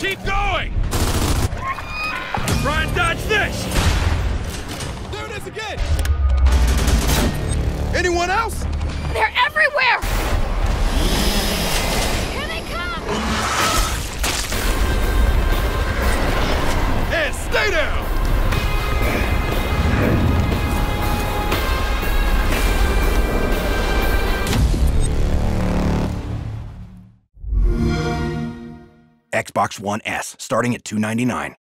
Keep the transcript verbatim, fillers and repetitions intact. Keep going! Try and dodge this! There it is again! Anyone else? They're everywhere! Here they come! And stay down! Xbox One S, starting at two ninety-nine.